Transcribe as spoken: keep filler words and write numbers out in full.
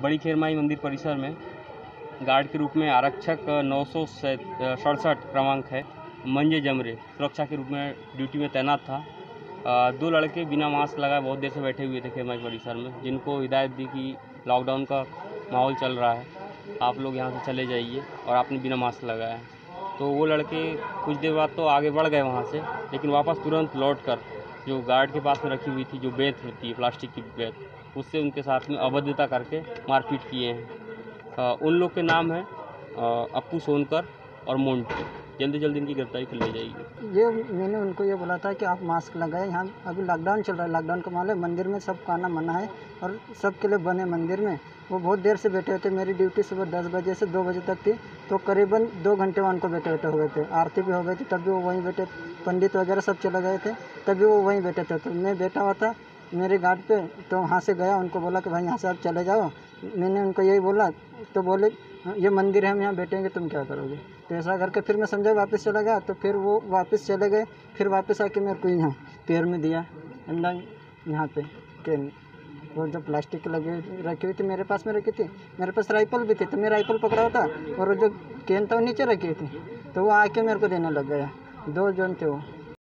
बड़ी खेरमाई मंदिर परिसर में गार्ड के रूप में आरक्षक नौ सौ सड़सठ क्रमांक है मंजे जमरे सुरक्षा के रूप में ड्यूटी में तैनात था। आ, दो लड़के बिना मास्क लगाए बहुत देर से बैठे हुए थे खेरमाई परिसर में, जिनको हिदायत दी कि लॉकडाउन का माहौल चल रहा है, आप लोग यहाँ से चले जाइए और आपने बिना मास्क लगाया। तो वो लड़के कुछ देर बाद तो आगे बढ़ गए वहाँ से, लेकिन वापस तुरंत लौट कर जो गार्ड के पास में रखी हुई थी जो बेत होती है प्लास्टिक की बेत, उससे उनके साथ में अभद्रता करके मारपीट किए हैं। आ, उन लोग के नाम है अप्पू सोनकर और मोन्टी। जल्दी जल्दी इनकी गिरफ्तारी कर ली जाएगी। ये मैंने उनको ये बोला था कि आप मास्क लगाएं, यहाँ अभी लॉकडाउन चल रहा है, लॉकडाउन का मामला है, मंदिर में सब खाना मना है और सबके लिए बने मंदिर में। वो बहुत देर से बैठे हुए थे। मेरी ड्यूटी सुबह दस बजे से दो बजे तक थी, तो करीबन दो घंटे वहाँ उनको बैठे बैठे हो गए थे। आरती भी हो गई थी, तब भी वो वहीं बैठे, पंडित वगैरह सब चले गए थे, तब भी वो वहीं बैठे थे। तो मैं बैठा हुआ था मेरे गार्ड पे, तो वहाँ से गया, उनको बोला कि भाई यहाँ से आप चले जाओ। मैंने उनको यही बोला तो बोले ये मंदिर है, हम यहाँ बैठेंगे, तुम क्या करोगे। तो ऐसा करके फिर मैं समझा वापस चला गया। तो फिर वो वापस चले गए, फिर वापस आके मेरे को यहाँ पैर में दिया अंडा, यहाँ पे कैन वो जो प्लास्टिक लगी रखी हुई थी मेरे पास में रखी थी, मेरे पास राइफल भी थी, तो मैं राइफल पकड़ा हुआ था और जो कैन था वो नीचे रखी हुई थी, तो वो आके मेरे को देने लग गया। दो जन थे वो।